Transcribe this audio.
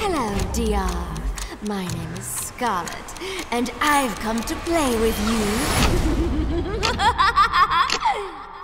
Hello, DR. My name is Scarlet, and I've come to play with you.